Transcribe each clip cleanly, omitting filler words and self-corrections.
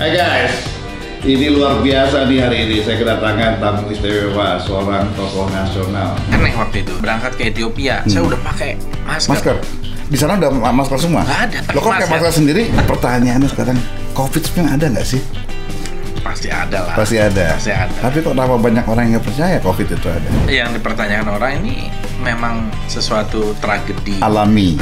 Hai guys, ini luar biasa nih hari ini. Saya kedatangan tamu istimewa, seorang tokoh nasional. Aneh waktu itu, berangkat ke Ethiopia, saya udah pakai masker. Di sana udah masker semua? Nggak ada. Lo kok pakai masker sendiri? Pertanyaannya sekarang, COVID-19 ada nggak sih? Pasti ada lah. Pasti ada. Tapi kok kenapa banyak orang yang nggak percaya COVID itu ada? Yang dipertanyakan orang ini memang sesuatu tragedi alami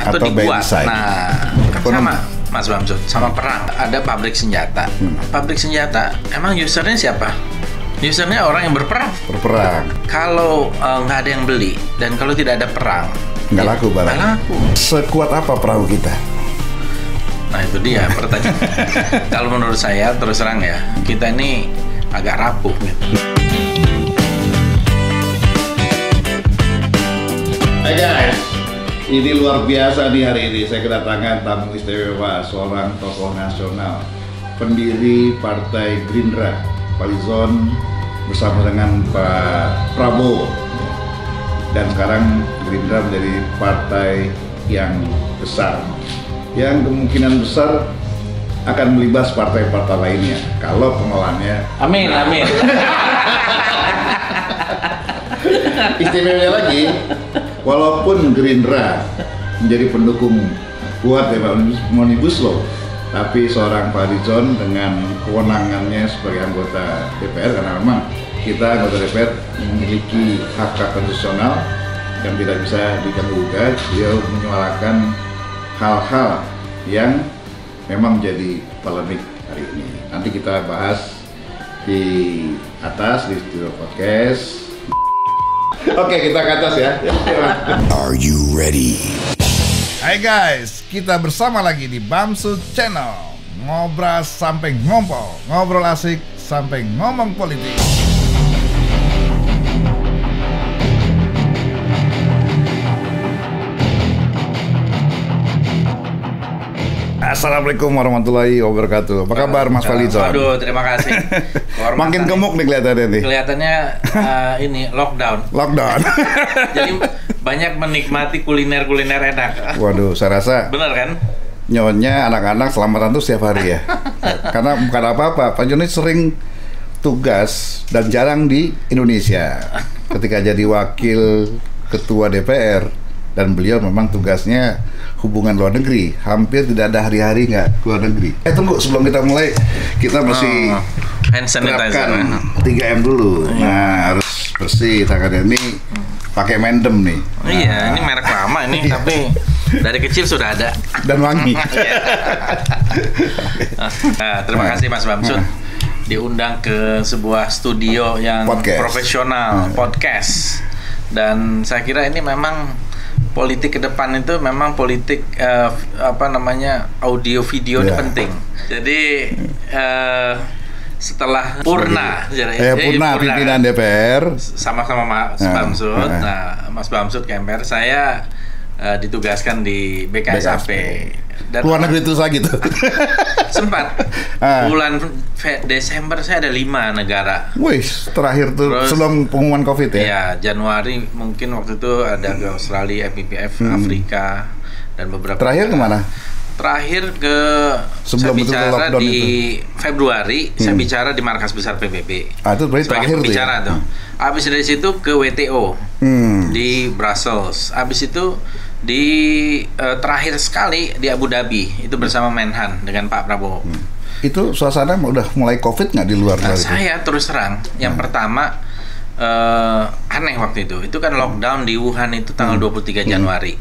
atau dibuat. Nah, sama Mas Bamsoet, sama perang. Ada pabrik senjata. Pabrik senjata, emang usernya siapa? Usernya orang yang berperang. Kalau nggak ada yang beli dan kalau tidak ada perang, nggak laku barang. Nggak laku. Sekuat apa perahu kita? Nah itu dia pertanyaan. Kalau menurut saya terus terang ya, kita ini agak rapuh gitu. Hai guys, ini luar biasa nih hari ini. Saya kedatangan tamu istimewa, seorang tokoh nasional, pendiri Partai Gerindra, Fadli Zon, bersama dengan Pak Prabowo. Dan sekarang Gerindra menjadi partai yang besar, yang kemungkinan besar akan melibas partai-partai lainnya kalau pengelolaannya. Amin. Istimewanya lagi, walaupun Gerindra menjadi pendukung kuat ya Omnibus Law, tapi seorang Fadli Zon dengan kewenangannya sebagai anggota DPR, karena memang kita anggota DPR memiliki hak konstitusional yang tidak bisa diganggu gugat, dia menyuarakan hal-hal yang memang menjadi polemik hari ini. Nanti kita bahas di atas, di studio podcast. Oke, kita ke atas ya. Are you ready? Hai guys, kita bersama lagi di Bamsoet Channel. Ngobrol sampai ngompol, ngobrol asik sampai ngomong politik. Assalamualaikum warahmatullahi wabarakatuh. Apa kabar Mas Fadli Zon? Aduh, terima kasih. Makin gemuk nih kelihatannya nih. Kelihatannya ini lockdown. Jadi banyak menikmati kuliner enak. Waduh, saya rasa bener kan? Nyonya anak-anak selamatan tuh setiap hari ya. Karena bukan apa-apa, Pak Joni sering tugas dan jarang di Indonesia. Ketika jadi wakil ketua DPR, dan beliau memang tugasnya hubungan luar negeri, hampir tidak ada hari-hari nggak luar negeri. Tunggu, sebelum kita mulai, kita mesti hand sanitizer 3M dulu. Nah, harus bersih tangannya. Ini pakai Mendem nih. Nah, iya, ini merek lama ini, tapi dari kecil sudah ada dan wangi. Nah, terima kasih Mas Bamsoet, diundang ke sebuah studio yang profesional, podcast. Dan saya kira ini memang politik ke depan itu memang politik audio video ini penting. Jadi setelah purna pimpinan DPR sama-sama Mas Bamsoet. Nah, Mas Bamsoet ke MPR, saya ditugaskan di BKSAP. Luar negeri itu saya gitu. Sempat bulan Desember saya ada 5 negara. Wih, terakhir tuh sebelum pengumuman Covid ya. Iya, Januari mungkin waktu itu ada ke Australia, MPF, Afrika dan beberapa. Terakhir kemana? Terakhir ke sebelum bicara di itu. Februari, saya bicara di markas besar PBB. Ah, itu berarti terakhir bicara tuh. Habis dari situ ke WTO. Di Brussels. Habis itu di terakhir sekali di Abu Dhabi, itu bersama Menhan dengan Pak Prabowo. Itu suasana udah mulai Covid nggak di luar? Nah, saya terus terang yang pertama aneh waktu itu. Itu kan lockdown di Wuhan itu tanggal 23 Januari.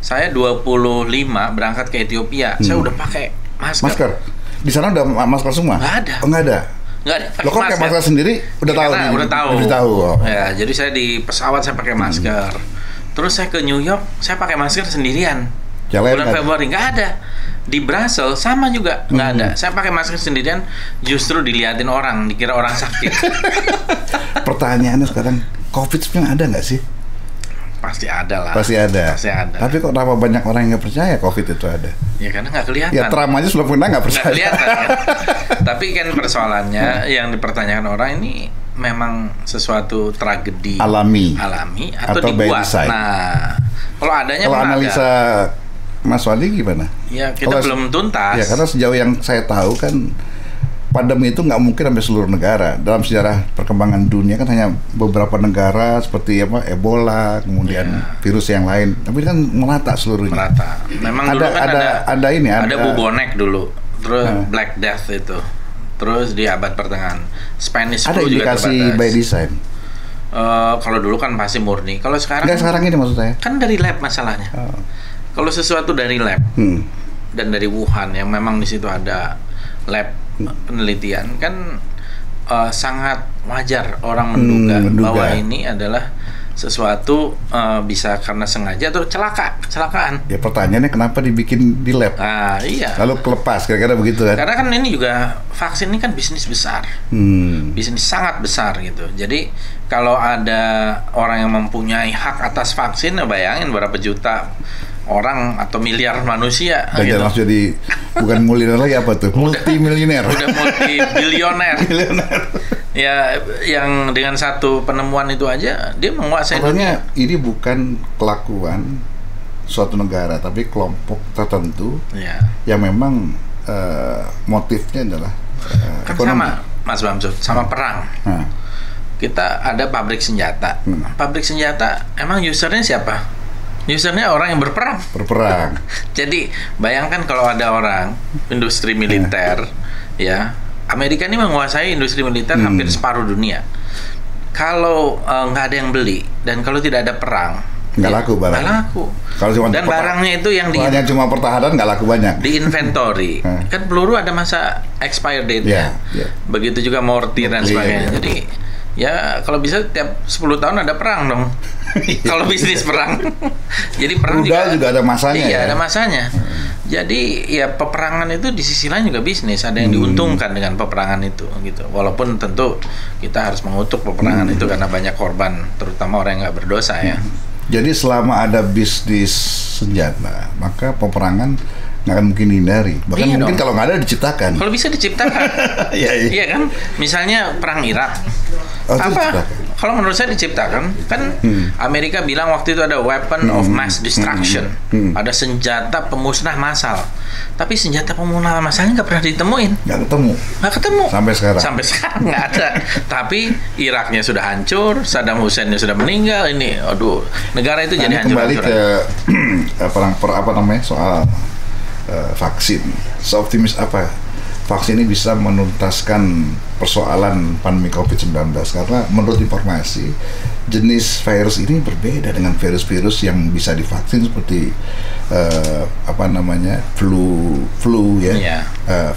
Saya 25 berangkat ke Ethiopia. Saya udah pakai masker. Di sana udah masker semua? Nggak ada. Lo kok pakai masker sendiri? Udah tahu. Oh. Ya, jadi saya di pesawat saya pakai masker. Terus saya ke New York, saya pakai masker sendirian. Bulan Februari nggak ada. Di Brussels sama juga nggak ada. Saya pakai masker sendirian, justru diliatin orang, dikira orang sakit. Pertanyaannya sekarang, COVID-19 ada nggak sih? Pasti ada. Tapi kok kenapa banyak orang yang nggak percaya COVID itu ada? Ya karena nggak kelihatan. Ya Trump aja sudah pernah nggak percaya. Nggak kelihatan. Ya. Tapi kan persoalannya yang dipertanyakan orang ini memang sesuatu tragedi alami atau dibuat. Nah, kalau adanya kalau analisa ada. Mas Fadli gimana? Ya kita belum tuntas. Ya karena sejauh yang saya tahu kan pandemi itu nggak mungkin sampai seluruh negara. Dalam sejarah perkembangan dunia kan hanya beberapa negara seperti apa Ebola, kemudian virus yang lain. Tapi kan merata seluruhnya. Merata. Memang ada, dulu kan ada ini ada bubonek dulu, terus Black Death itu, terus di abad pertengahan Spanish flu juga terbatas. Ada indikasi by design. Kalau dulu kan masih murni. Kalau sekarang? Nggak, sekarang ini maksud saya. Kan dari lab masalahnya. Kalau sesuatu dari lab dan dari Wuhan yang memang di situ ada lab penelitian kan sangat wajar orang menduga bahwa ini adalah sesuatu bisa karena sengaja atau kecelakaan. Ya pertanyaannya kenapa dibikin di lab? Ah iya. Lalu kelepas kira-kira begitu kan? Karena kan ini juga vaksin ini kan bisnis besar, bisnis sangat besar gitu. Jadi kalau ada orang yang mempunyai hak atas vaksin, bayangin berapa juta orang atau miliar manusia gitu. Langsung jadi bukan miliuner lagi apa tuh? Multimilioner. Udah multibilioner. Ya yang dengan satu penemuan itu aja dia menguasai dunia. Ini bukan kelakuan suatu negara tapi kelompok tertentu yang memang motifnya adalah kan ekonomi. Sama Mas Bamsoet, sama perang. Kita ada pabrik senjata. Pabrik senjata emang usernya siapa? Usernya orang yang berperang. Jadi bayangkan kalau ada orang industri militer, ya Amerika ini menguasai industri militer hampir separuh dunia. Kalau nggak ada yang beli dan kalau tidak ada perang, nggak laku barang. Nggak laku. Kalau cuma dan barangnya itu yang hanya cuma pertahanan nggak laku banyak. Di inventory kan peluru ada masa expire date-nya. Begitu juga mortir dan sebagainya. Jadi ya kalau bisa tiap 10 tahun ada perang dong. Kalau bisnis perang. Jadi perang juga ada masanya. Iya, ada masanya. Jadi ya peperangan itu di sisi lain juga bisnis, ada yang diuntungkan dengan peperangan itu gitu. Walaupun tentu kita harus mengutuk peperangan itu karena banyak korban, terutama orang yang nggak berdosa ya. Jadi selama ada bisnis senjata, maka peperangan nggak akan mungkin dihindari. Bahkan iya mungkin kalau nggak ada diciptakan. Kalau bisa diciptakan. Iya kan? Misalnya perang Irak. Apa? Kalau menurut saya diciptakan kan Amerika bilang waktu itu ada weapon of mass destruction, ada senjata pemusnah massal. Tapi senjata pemusnah massalnya nggak pernah ditemuin. Nggak ketemu. Sampai sekarang nggak ada. Tapi Iraknya sudah hancur, Saddam Husseinnya sudah meninggal. Ini, aduh, negara itu jadi hancur. Kembali ke perang apa namanya soal vaksin. Seoptimis apa vaksin ini bisa menuntaskan persoalan pandemi COVID-19 karena menurut informasi jenis virus ini berbeda dengan virus-virus yang bisa divaksin seperti apa namanya flu ya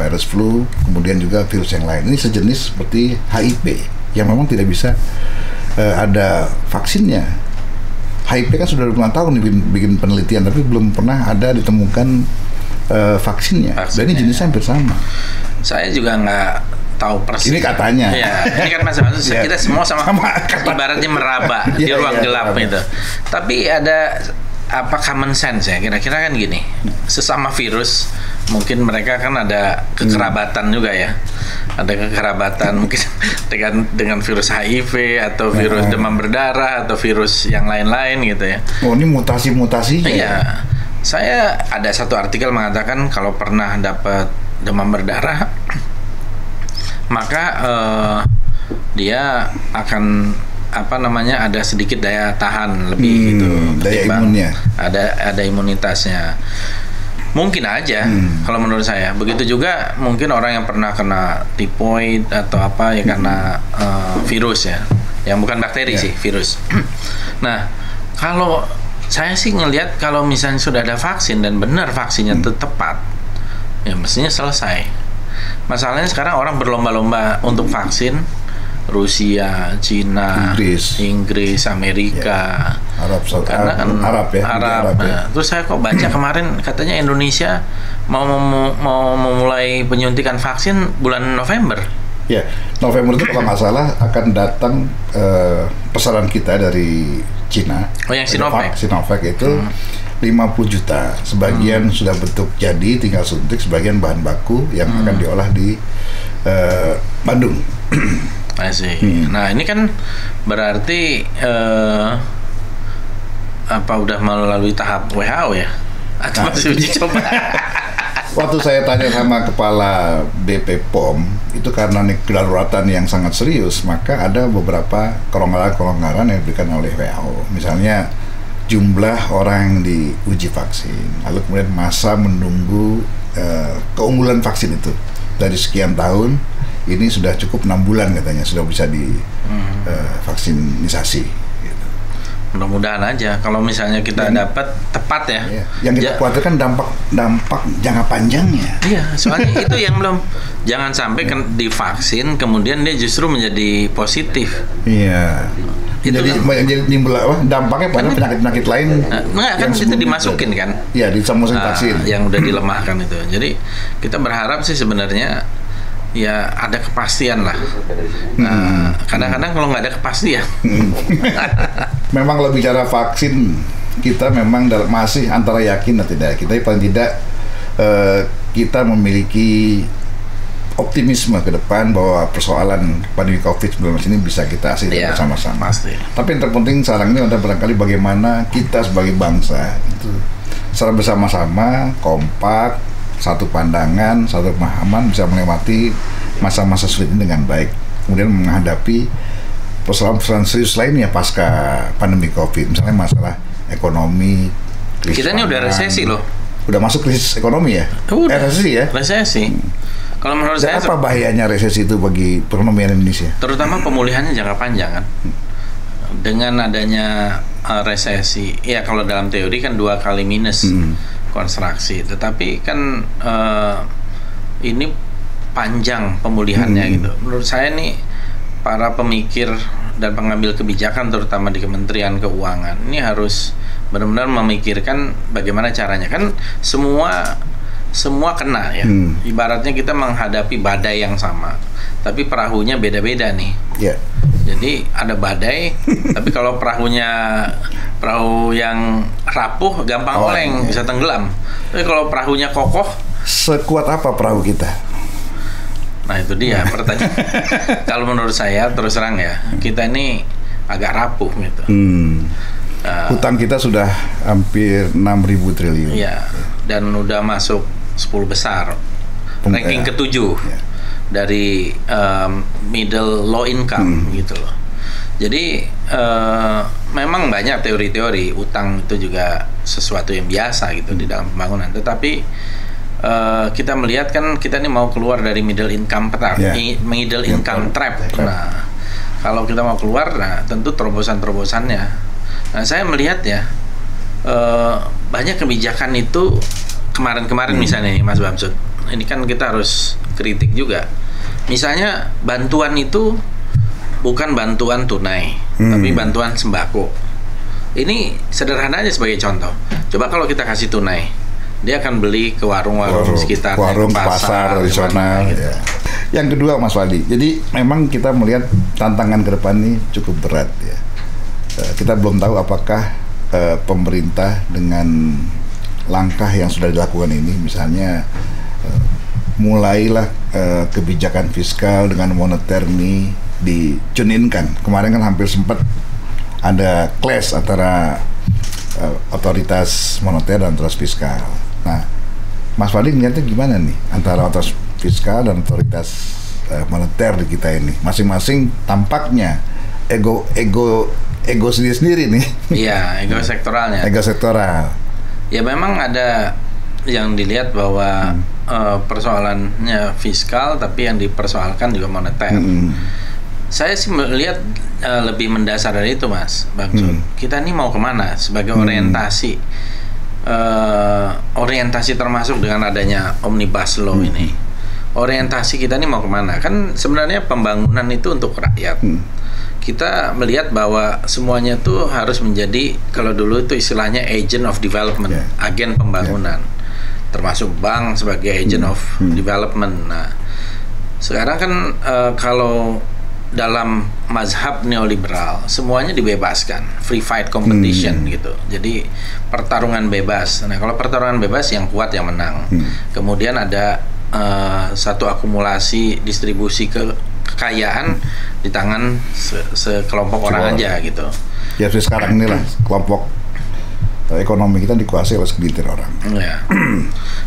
virus flu kemudian juga virus yang lain ini sejenis seperti HIV yang memang tidak bisa ada vaksinnya. HIV kan sudah puluhan tahun dibikin penelitian tapi belum pernah ada ditemukan vaksinnya. Dan ini jenisnya hampir sama. Saya juga nggak tahu persis. Ini katanya. Ya, ini kan masalah kita semua sama ibaratnya meraba di ruang gelap itu. Tapi ada apa common sense ya? Kira-kira kan gini. Sesama virus, mungkin mereka kan ada kekerabatan juga ya. Ada kekerabatan mungkin dengan virus HIV atau virus demam berdarah atau virus yang lain-lain gitu ya. Oh, ini mutasi-mutasinya. Iya. Saya ada satu artikel mengatakan kalau pernah dapat demam berdarah maka dia akan apa namanya ada sedikit daya tahan lebih gitu ketimbang imunnya. Ada imunitasnya. Mungkin aja kalau menurut saya. Begitu juga mungkin orang yang pernah kena tipoid atau apa ya karena virus ya. Yang bukan bakteri sih, virus. Nah, kalau saya sih ngelihat kalau misalnya sudah ada vaksin dan benar vaksinnya tepat, ya mestinya selesai. Masalahnya sekarang orang berlomba-lomba untuk vaksin, Rusia, Cina, Inggris, Amerika, Arab. Terus saya kok baca kemarin katanya Indonesia mau memulai penyuntikan vaksin bulan November. Ya, November itu kalau nggak salah akan datang pesanan kita dari Cina. Oh, yang Sinovac. Sinovac itu 50 juta. Sebagian sudah bentuk jadi, tinggal suntik. Sebagian bahan baku yang akan diolah di Bandung. Nah, ini kan berarti udah melalui tahap WHO ya? Atau masih uji coba? Waktu saya tanya sama kepala BP POM, itu karena kedaruratan yang sangat serius, maka ada beberapa kelonggaran-kelonggaran yang diberikan oleh WHO. Misalnya jumlah orang yang diuji vaksin, lalu kemudian masa menunggu keunggulan vaksin itu dari sekian tahun, ini sudah cukup 6 bulan katanya sudah bisa divaksinisasi. Gitu. Mudah-mudahan aja kalau misalnya kita dapat tepat ya. Iya. Yang kita khawatirkan dampak jangka panjangnya. Iya, soalnya itu yang belum. Jangan sampai divaksin kemudian dia justru menjadi positif. Iya. Jadi timbul dampaknya pada penyakit-penyakit lain. Enggak, kan itu dimasukin kan? Iya, dicampurkan vaksin. Yang udah dilemahkan itu. Jadi kita berharap sih sebenarnya ya ada kepastian lah. Nah, kadang-kadang kalau nggak ada kepastian. Memang kalau bicara vaksin kita memang masih antara yakin atau tidak. Kita paling tidak kita memiliki optimisme ke depan bahwa persoalan pandemi COVID-19 ini bisa kita hasilkan bersama-sama. Tapi yang terpenting sekarang ini adalah barangkali bagaimana kita sebagai bangsa itu secara bersama-sama, kompak, satu pandangan, satu pemahaman bisa melewati masa-masa sulit ini dengan baik. Kemudian menghadapi persoalan-persoalan serius lainnya pasca pandemi COVID, misalnya masalah ekonomi. Kita ini udah resesi loh. Udah masuk krisis ekonomi ya? Udah. Resesi ya? Resesi. Kalau menurut saya, apa bahayanya resesi itu bagi perekonomian Indonesia? Terutama pemulihannya jangka panjang kan. Dengan adanya resesi, ya kalau dalam teori kan 2 kali minus konstruksi, tetapi kan ini panjang pemulihannya gitu. Menurut saya nih para pemikir dan pengambil kebijakan terutama di Kementerian Keuangan ini harus benar-benar memikirkan bagaimana caranya kan semua kena ya. Ibaratnya kita menghadapi badai yang sama, tapi perahunya beda-beda nih. Jadi ada badai, tapi kalau perahu yang rapuh gampang oleng, bisa tenggelam. Tapi kalau perahunya kokoh, sekuat apa perahu kita? Nah itu dia pertanyaan. Kalau menurut saya terus terang ya, kita ini agak rapuh gitu. Hutang kita sudah hampir 6.000 triliun. Iya, dan udah masuk 10 besar, ranking ke-7 dari middle low income gitu loh. Jadi memang banyak teori-teori utang itu juga sesuatu yang biasa gitu di dalam pembangunan. Tetapi kita melihat kan kita ini mau keluar dari middle income trap, middle income trap. Nah, kalau kita mau keluar, nah tentu terobosan-terobosannya. Nah, saya melihat ya banyak kebijakan itu kemarin-kemarin misalnya nih, Mas Bamsoet, ini kan kita harus kritik juga. Misalnya bantuan itu bukan bantuan tunai, tapi bantuan sembako. Ini sederhananya sebagai contoh. Coba kalau kita kasih tunai, dia akan beli ke warung-warung sekitar, pasar regional. Gitu. Ya. Yang kedua, Mas Fadli. Jadi memang kita melihat tantangan ke depan ini cukup berat ya. Kita belum tahu apakah pemerintah dengan langkah yang sudah dilakukan ini, misalnya mulailah kebijakan fiskal dengan moneter ini dicuninkan. Kemarin kan hampir sempat ada clash antara otoritas moneter dan otoritas fiskal. Nah, Mas Fadli melihatnya gimana nih antara otoritas fiskal dan otoritas moneter di kita ini? Masing-masing tampaknya ego sendiri-sendiri nih. Iya, ego sektoralnya. Ego sektoral. Ya memang ada yang dilihat bahwa persoalannya fiskal, tapi yang dipersoalkan juga moneter. Saya sih melihat lebih mendasar dari itu, Mas Bamsoet. Kita ini mau kemana sebagai orientasi? Orientasi termasuk dengan adanya Omnibus Law ini. Orientasi kita ini mau kemana? Kan sebenarnya pembangunan itu untuk rakyat. Kita melihat bahwa semuanya itu harus menjadi, kalau dulu itu istilahnya agent of development, agen pembangunan, termasuk bank sebagai agent of development. Nah, sekarang kan kalau dalam mazhab neoliberal semuanya dibebaskan, free fight competition gitu. Jadi pertarungan bebas. Nah, kalau pertarungan bebas yang kuat yang menang. Kemudian ada satu akumulasi distribusi kekayaan di tangan sekelompok orang aja gitu. Ya seperti sekarang inilah kelompok ekonomi kita dikuasai oleh segelintir orang. Ya.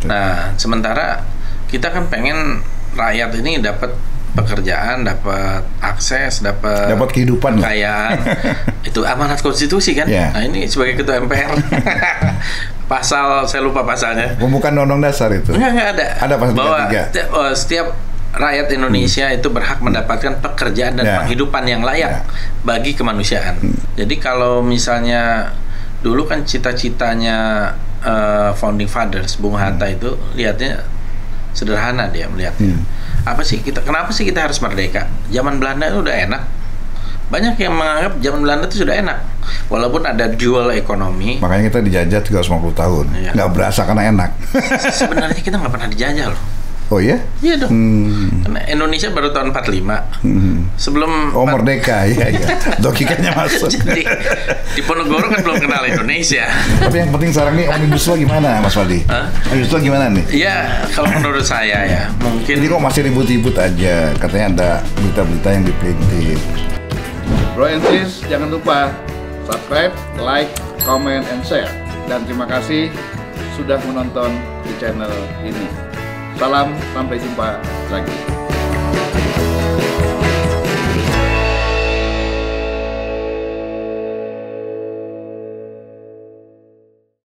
Nah, sementara kita kan pengen rakyat ini dapat pekerjaan, dapat akses, dapat kehidupan, kekayaan. Itu amanat konstitusi kan? Yeah. Nah, ini sebagai ketua MPR pasal, saya lupa pasalnya. Bukan undang-undang dasar itu. Enggak ada. Ada pasal 33. Setiap rakyat Indonesia itu berhak mendapatkan pekerjaan dan penghidupan yang layak bagi kemanusiaan. Jadi kalau misalnya dulu kan cita-citanya Founding Fathers, Bung Hatta itu lihatnya sederhana, dia melihatnya. Kenapa sih kita harus merdeka? Zaman Belanda itu udah enak. Banyak yang menganggap zaman Belanda itu sudah enak, walaupun ada dual ekonomi. Makanya kita dijajah 350 tahun. Iya. Nggak berasa karena enak. Sebenarnya kita nggak pernah dijajah loh. Oh iya? Iya dong. Karena Indonesia baru tahun 45. Sebelum merdeka, iya. Dokikannya masuk. Jadi Diponegoro kan belum kenal Indonesia. Tapi yang penting sekarang nih Omnibus Law gimana, Mas Fadli? Omnibus Law gimana nih? Iya, kalau menurut saya ya mungkin. Jadi kok masih ribut-ribut aja, katanya ada berita-berita yang diprinting. Bro and sis, jangan lupa subscribe, like, comment, and share. Dan terima kasih sudah menonton di channel ini. Salam, sampai jumpa lagi.